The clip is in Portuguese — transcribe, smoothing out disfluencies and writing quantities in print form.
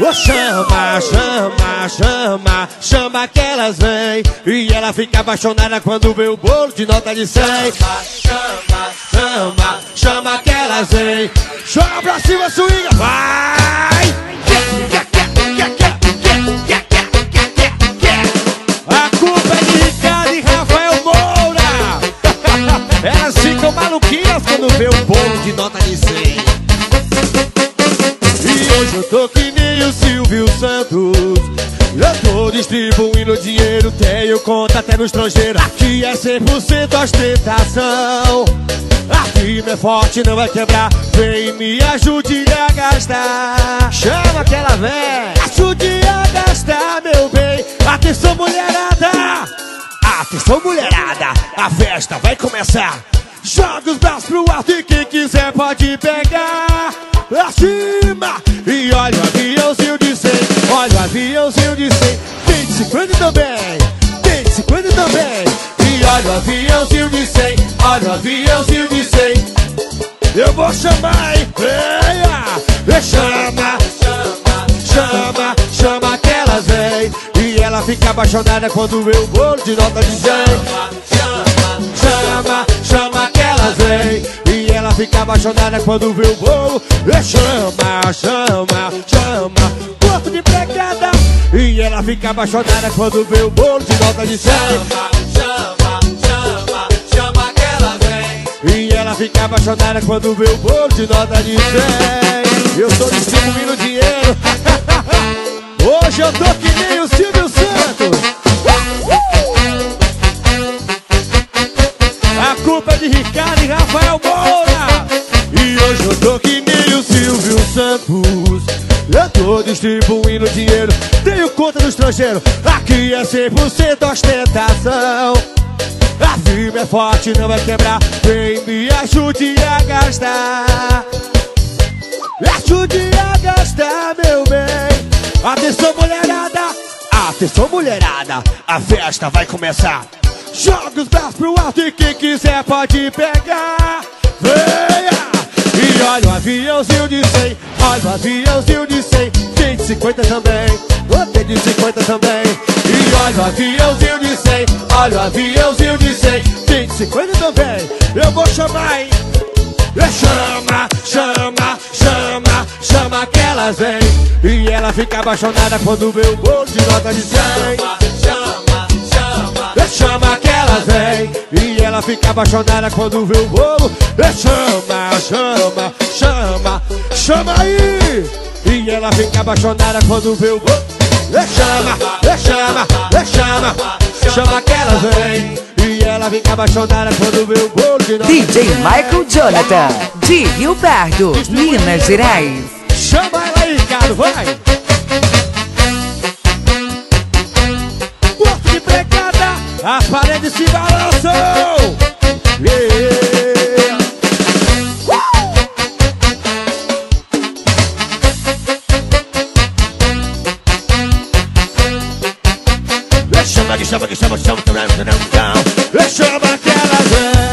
Oh, chama, chama, chama, chama que elas vêm. E ela fica apaixonada quando vê o bolo de nota de 100. Chama, chama, chama, chama que elas vêm. Joga pra cima, swinga, vai! A culpa é de Ricardo e Rafael Moura. Elas ficam maluquinhas quando vê o bolo de nota de 100. Hoje eu tô que nem o Silvio Santos, eu tô distribuindo dinheiro, tenho conta até no estrangeiro. Aqui é 100% ostentação, a firma é forte, não vai quebrar. Vem me ajude a gastar, chama aquela véia, ajude a gastar, meu bem. Atenção mulherada, atenção mulherada, a festa vai começar. Joga os braços pro alto e quem quiser pode pegar. Acima! E olha o aviãozinho de 100, olha o aviãozinho de 100. Tem de 50 também, tem de 50 também. E olha o aviãozinho de 100, olha o aviãozinho de 100. Eu vou chamar, hein? Chama, chama, chama, chama que elas vêm. E ela fica apaixonada quando vê o bolo de nota de 100. Chama, chama, chama que elas vêm. Ela fica apaixonada quando vê o bolo. Chama, chama, chama, corpo de pegada. E ela fica apaixonada quando vê o bolo de nota de 100. Chama, chama, chama, chama que ela vem. E ela fica apaixonada quando vê o bolo de nota de 100. Eu tô distribuindo dinheiro. Hoje eu tô que nem o Silvio Santos. A culpa é de Ricardo e Rafael Moura. E hoje eu tô que nem o Silvio Santos, eu tô distribuindo dinheiro, tenho conta no estrangeiro. Aqui é 100% ostentação, a firma é forte, não vai quebrar. Vem me ajude a gastar, me ajude a gastar, meu bem. Atenção mulherada, atenção mulherada, a festa vai começar. Joga os braços pro alto e quem quiser pode pegar. Venha! E olha o aviãozinho de 100, olha o aviãozinho de 100. Tem de 50 também, oh, tem de 50 também. E olha o aviãozinho de 100, olha o aviãozinho de 100. Tem de 50 também, eu vou chamar, hein? Chama, chama, chama, chama que elas vêm. E ela fica apaixonada quando vê o bolo de nota de 100. Chama que elas vêm. E ela fica apaixonada quando vê o bolo. Chama, chama, chama, chama aí. E ela fica apaixonada quando vê o bolo. Chama, chama, chama, chama que elas vêm. E ela fica apaixonada quando vê o bolo de nós. DJ Michael Jonathan, de Rio Bardo, Minas Gerais. Chama ela aí, Ricardo, vai. Porto de pregada, as paredes se balançam. Yeah. Chama que chama que chama, chama que elas vêm.